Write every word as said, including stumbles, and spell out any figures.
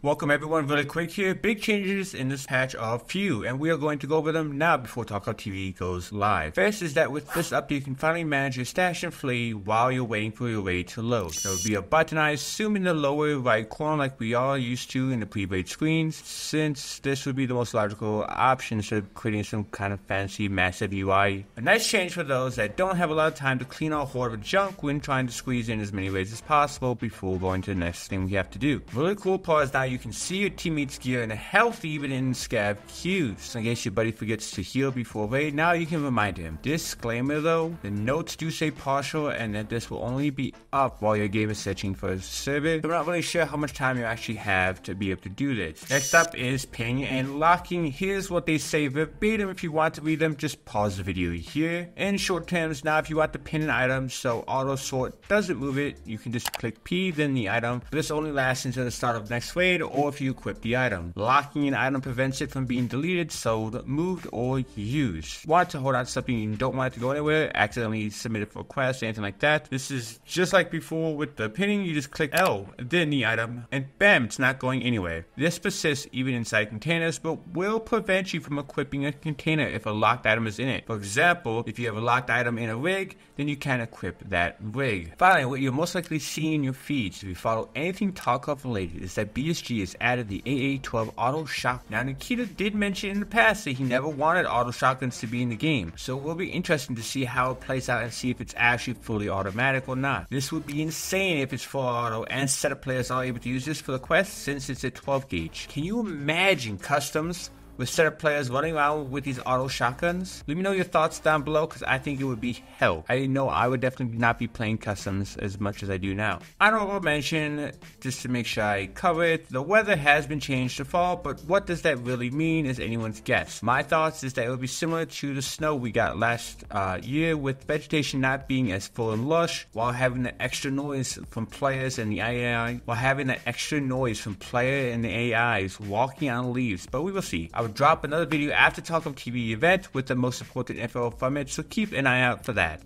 Welcome everyone, really quick here. Big changes in this patch are few, and we are going to go over them now before Talkout T V goes live. First is that with this update, you can finally manage your stash and flee while you're waiting for your raid to load. There will be a button, I assume, in the lower right corner like we are used to in the pre-raid screens, since this would be the most logical option instead of creating some kind of fancy massive U I. A nice change for those that don't have a lot of time to clean out a horde of junk when trying to squeeze in as many raids as possible before going to the next thing we have to do. Really cool part is that you can see your teammates' gear and health even in scab queues. So in case your buddy forgets to heal before raid, now you can remind him. Disclaimer though, the notes do say partial and that this will only be up while your game is searching for a server. So we're not really sure how much time you actually have to be able to do this. Next up is ping and locking. Here's what they say verbatim. If you want to read them, just pause the video here. In short terms, now if you want to pin an item so auto sort doesn't move it, you can just click P then the item. But this only lasts until the start of next raid, or if you equip the item. Locking an item prevents it from being deleted, sold, moved, or used. Want to hold on to something you don't want it to go anywhere, accidentally submit it for a quest, anything like that. This is just like before with the pinning, you just click L, then the item, and bam, it's not going anywhere. This persists even inside containers, but will prevent you from equipping a container if a locked item is in it. For example, if you have a locked item in a rig, then you can equip that rig. Finally, what you're most likely seeing in your feeds if you follow anything Talkout related is that B S G has added the A A twelve auto shotgun. Now Nikita did mention in the past that he never wanted auto shotguns to be in the game, so it will be interesting to see how it plays out and see if it's actually fully automatic or not. This would be insane if it's full auto and setup players are able to use this for the quest since it's a twelve gauge. Can you imagine customs with setup players running around with these auto shotguns? Let me know your thoughts down below because I think it would be hell. I know I would definitely not be playing customs as much as I do now. I don't want to mention, just to make sure I cover it, the weather has been changed to fall, but what does that really mean is anyone's guess. My thoughts is that it would be similar to the snow we got last uh, year, with vegetation not being as full and lush, while having the extra noise from players and the A I, while having the extra noise from player and the A Is walking on leaves, but we will see. I drop another video after Talkout T V event with the most important info from it, so keep an eye out for that.